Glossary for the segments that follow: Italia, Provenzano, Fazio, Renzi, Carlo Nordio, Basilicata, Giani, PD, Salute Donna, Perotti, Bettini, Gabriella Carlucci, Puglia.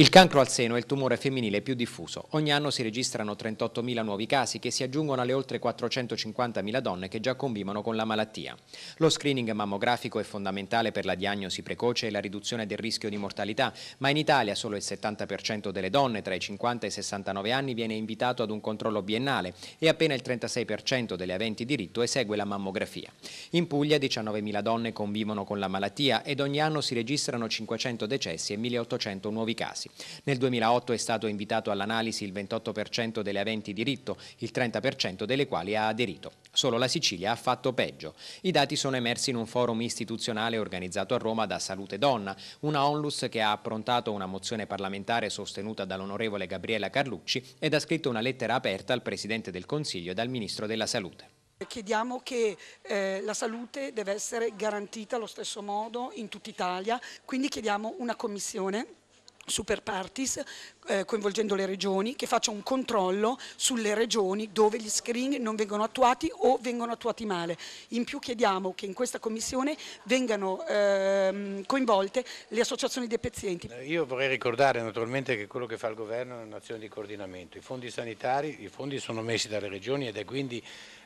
Il cancro al seno è il tumore femminile più diffuso. Ogni anno si registrano 38.000 nuovi casi che si aggiungono alle oltre 450.000 donne che già convivono con la malattia. Lo screening mammografico è fondamentale per la diagnosi precoce e la riduzione del rischio di mortalità, ma in Italia solo il 70% delle donne tra i 50 e i 69 anni viene invitato ad un controllo biennale e appena il 36% delle aventi diritto esegue la mammografia. In Puglia 19.000 donne convivono con la malattia ed ogni anno si registrano 500 decessi e 1.800 nuovi casi. Nel 2008 è stato invitato all'analisi il 28% delle aventi diritto, il 30% delle quali ha aderito. Solo la Sicilia ha fatto peggio. I dati sono emersi in un forum istituzionale organizzato a Roma da Salute Donna, una onlus che ha approntato una mozione parlamentare sostenuta dall'onorevole Gabriella Carlucci ed ha scritto una lettera aperta al Presidente del Consiglio e al Ministro della Salute. Chiediamo che la salute deve essere garantita allo stesso modo in tutta Italia, quindi chiediamo una commissione super partis, coinvolgendo le regioni, che faccia un controllo sulle regioni dove gli screening non vengono attuati o vengono attuati male. In più chiediamo che in questa commissione vengano coinvolte le associazioni dei pazienti. Io vorrei ricordare naturalmente che quello che fa il governo è un'azione di coordinamento. I fondi sanitari, i fondi sono messi dalle regioni ed è quindi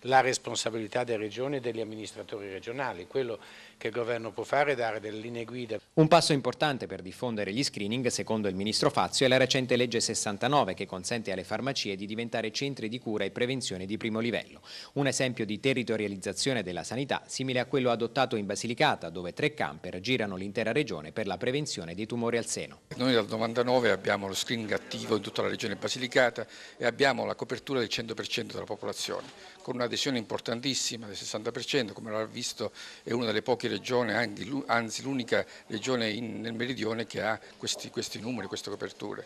la responsabilità delle regioni e degli amministratori regionali. Quello che il governo può fare è dare delle linee guida. Un passo importante per diffondere gli screening, secondo il ministro Fazio, è la recente legge 69 che consente alle farmacie di diventare centri di cura e prevenzione di primo livello. Un esempio di territorializzazione della sanità simile a quello adottato in Basilicata, dove 3 camper girano l'intera regione per la prevenzione dei tumori al seno. Noi dal 99 abbiamo lo screening attivo in tutta la regione Basilicata e abbiamo la copertura del 100% della popolazione, con un'adesione importantissima del 60%, come l'ha visto è una delle poche regioni, anzi l'unica regione nel meridione che ha questi numeri, queste coperture.